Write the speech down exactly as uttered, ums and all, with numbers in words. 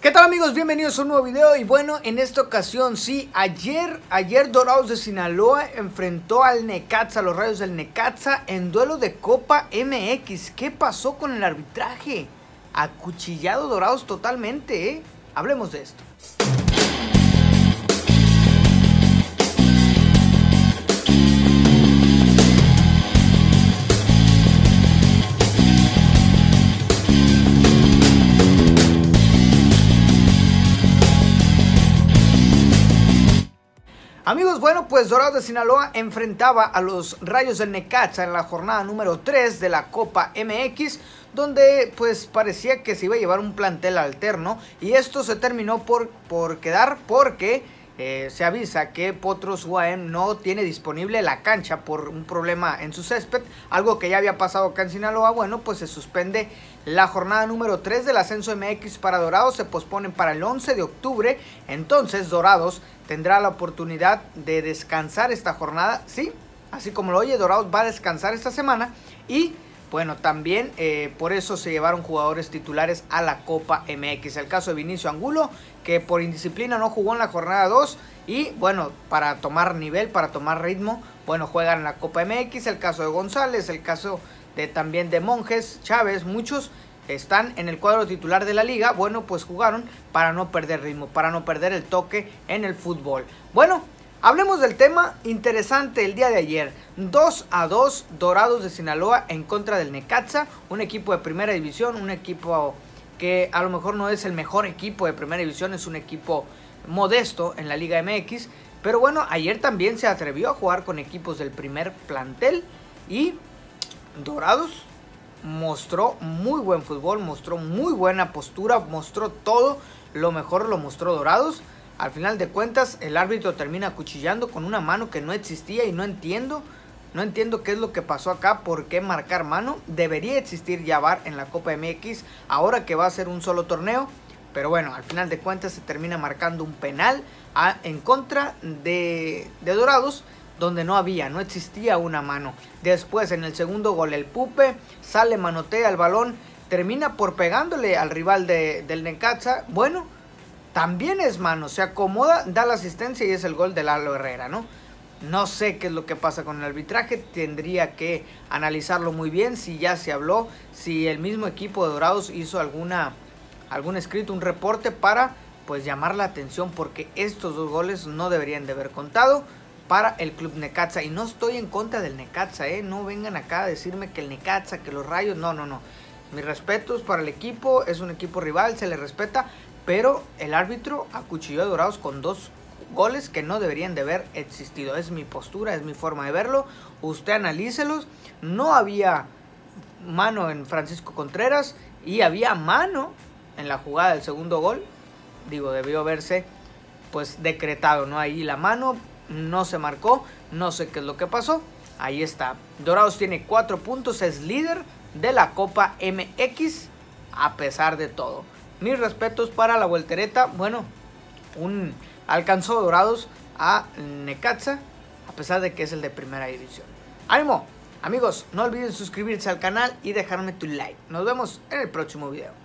¿Qué tal, amigos? Bienvenidos a un nuevo video. Y bueno, en esta ocasión sí, ayer, ayer Dorados de Sinaloa enfrentó al Necaxa, los Rayos del Necaxa, en duelo de Copa M X. ¿Qué pasó con el arbitraje? Acuchillado Dorados totalmente, ¿eh? Hablemos de esto. Amigos, bueno, pues Dorados de Sinaloa enfrentaba a los Rayos del Necaxa en la jornada número tres de la Copa M X, donde pues parecía que se iba a llevar un plantel alterno, y esto se terminó por, por quedar porque eh, se avisa que Potros U A M no tiene disponible la cancha por un problema en su césped, algo que ya había pasado acá en Sinaloa. Bueno, pues se suspende la jornada número tres del Ascenso M X para Dorados, se posponen para el once de octubre, entonces Dorados tendrá la oportunidad de descansar esta jornada, ¿sí? Así como lo oye, Dorados va a descansar esta semana. Y bueno, también eh, por eso se llevaron jugadores titulares a la Copa M X. El caso de Vinicio Angulo, que por indisciplina no jugó en la jornada dos. Y bueno, para tomar nivel, para tomar ritmo, bueno, juegan en la Copa M X. El caso de González, el caso de también de Monjes, Chávez, muchos están en el cuadro titular de la liga. Bueno, pues jugaron para no perder ritmo, para no perder el toque en el fútbol. Bueno, hablemos del tema interesante el día de ayer. dos a dos Dorados de Sinaloa en contra del Necaxa, un equipo de primera división, un equipo que a lo mejor no es el mejor equipo de primera división, es un equipo modesto en la Liga M X, pero bueno, ayer también se atrevió a jugar con equipos del primer plantel y Dorados mostró muy buen fútbol, mostró muy buena postura, mostró todo, lo mejor lo mostró Dorados. Al final de cuentas, el árbitro termina acuchillando con una mano que no existía, y no entiendo, no entiendo qué es lo que pasó acá, por qué marcar mano. Debería existir ya V A R en la Copa M X, ahora que va a ser un solo torneo, pero bueno, al final de cuentas se termina marcando un penal a, en contra de, de Dorados, donde no había, no existía una mano. Después, en el segundo gol, el Pupe sale, manotea el balón, termina por pegándole al rival de, del Necaxa. Bueno, también es mano, se acomoda, da la asistencia y es el gol de Lalo Herrera, ¿no? No sé qué es lo que pasa con el arbitraje, tendría que analizarlo muy bien, si ya se habló, si el mismo equipo de Dorados hizo alguna, algún escrito, un reporte para pues llamar la atención, porque estos dos goles no deberían de haber contado para el club Necaxa. Y no estoy en contra del Necaxa, ¿eh? No vengan acá a decirme que el Necaxa, que los Rayos, no, no, no. Mis respetos para el equipo, es un equipo rival, se le respeta, pero el árbitro acuchilló a Dorados con dos goles que no deberían de haber existido. Es mi postura, es mi forma de verlo, usted analícelos. No había mano en Francisco Contreras y había mano en la jugada del segundo gol. Digo, debió haberse pues decretado, ¿no? Ahí la mano no se marcó, no sé qué es lo que pasó. Ahí está, Dorados tiene cuatro puntos, es líder de la Copa M X a pesar de todo. Mis respetos para la voltereta. Bueno, un alcanzó Dorados a Necaxa, a pesar de que es el de primera división. ¡Ánimo! Amigos, no olviden suscribirse al canal y dejarme tu like. Nos vemos en el próximo video.